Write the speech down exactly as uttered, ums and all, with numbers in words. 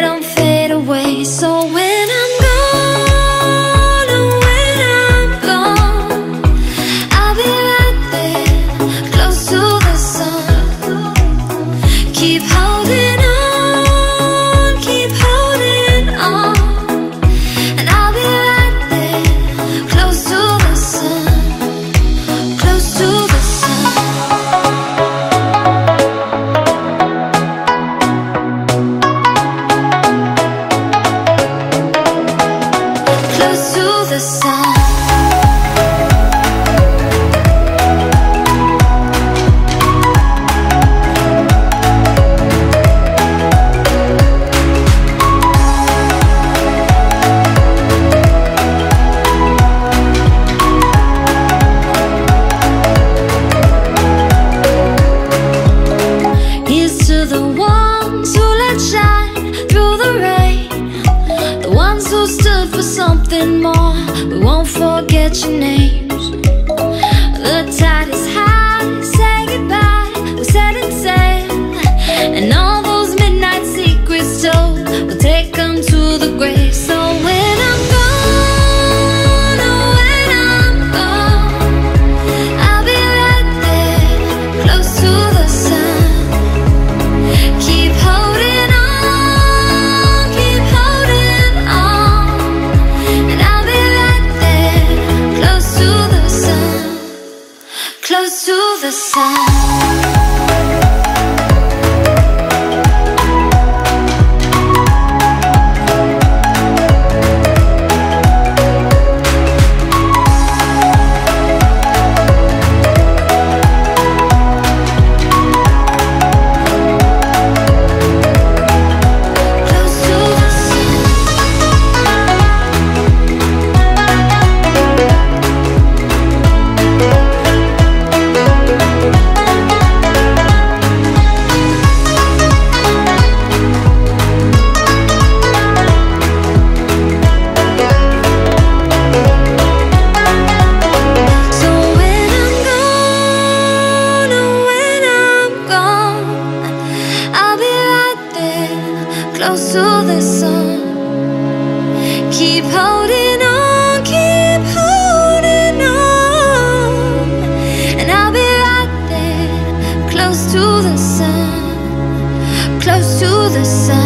don't fade away. So when I'm gone, or when I'm gone, I'll be right there, close to the sun. Keep holding on, keep holding on, and I'll be right there, close to the sun, close to the sun. Something more, we won't forget your names. The tide is high, say goodbye, we're setting sail. And all those midnight secrets told, we'll take them to the grave. So when I'm gone, oh when I'm gone, I'll be right there, close to the sun. Keep holding on. Close to the sun. Close to the sun. Keep holding on, keep holding on, and I'll be right there, close to the sun, close to the sun.